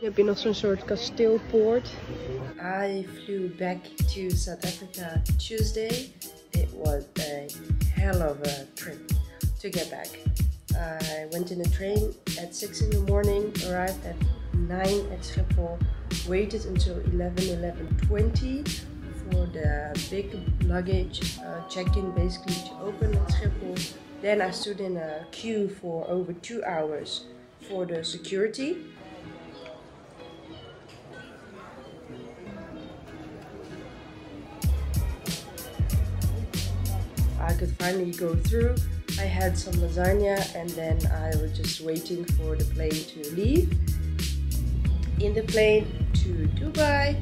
Je hebt hier nog zo'n soort kasteelpoort. I flew back to South Africa Tuesday. It was a hell of a trip to get back. I went in a train at 6 in the morning, arrived at 9 at Schiphol, waited until 11:20 for the big luggage check-in basically to open at Schiphol. Then I stood in a queue for over 2 hours for the security. I could finally go through. I had some lasagna and then I was just waiting for the plane to leave. In the plane to Dubai.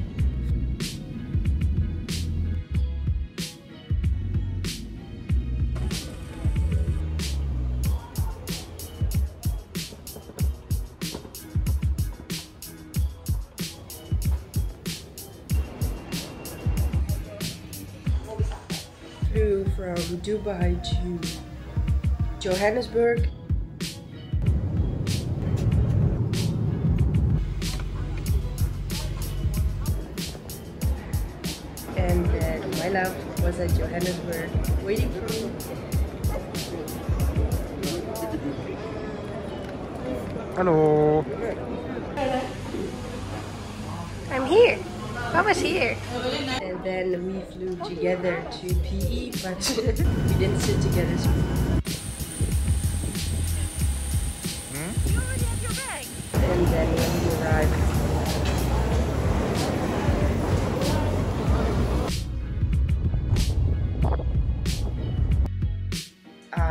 Flew from Dubai to Johannesburg. And then my love was at Johannesburg waiting for me. Hello. I'm here. Papa's here. And then we flew together to PE, but we didn't sit together. You already have your bag. And then when we arrived,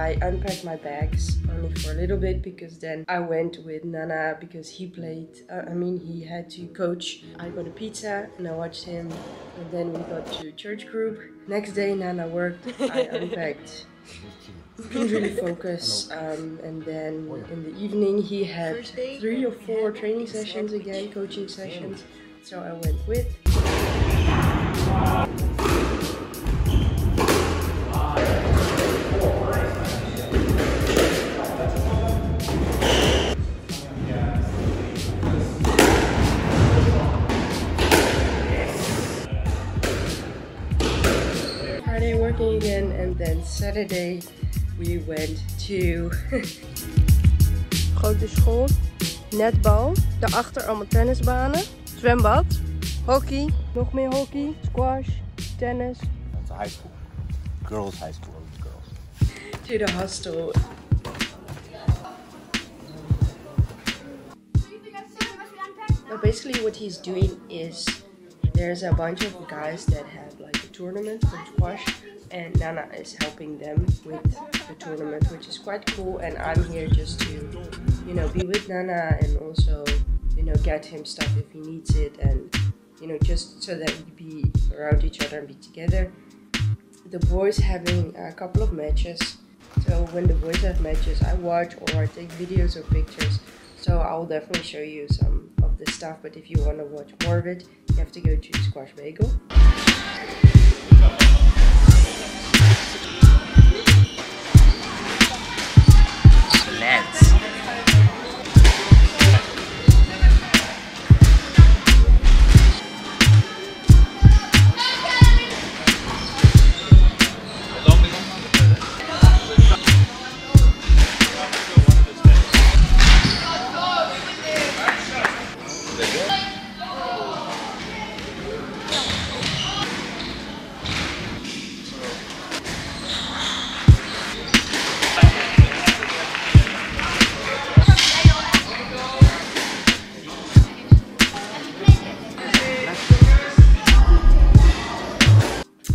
I unpacked my bags only for a little bit because then I went with Nana because he played. He had to coach. I got a pizza and I watched him. And then we got to church group. Next day Nana worked. I unpacked. Really focused, and then in the evening he had 3 or 4 training sessions again, coaching sessions, so I went with. Friday working again, and then Saturday we went to Grote School, netbal, daarachter allemaal tennisbanen, zwembad, hockey, nog meer hockey, squash, tennis. That's a high school, girls high school, girls. To the hostel. But basically what he's doing is, there's a bunch of guys that have like a tournament for squash. And Nana is helping them with the tournament, which is quite cool, and I'm here just to, be with Nana and also, get him stuff if he needs it, and, just so that we be around each other and be together. The boys having a couple of matches, so when the boys have matches, I watch or I take videos or pictures, so I'll definitely show you some of the stuff, but if you want to watch more of it, you have to go to Squash Bagel.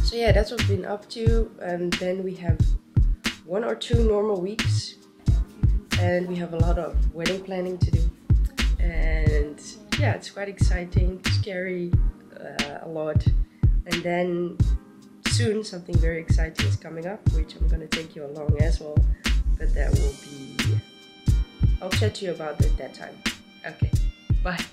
So yeah, that's what we've been up to, and then we have 1 or 2 normal weeks, and we have a lot of wedding planning to do, and yeah, it's quite exciting, scary, a lot, and then soon something very exciting is coming up, which I'm gonna take you along as well, but that will be, I'll chat to you about it that time. Okay, bye.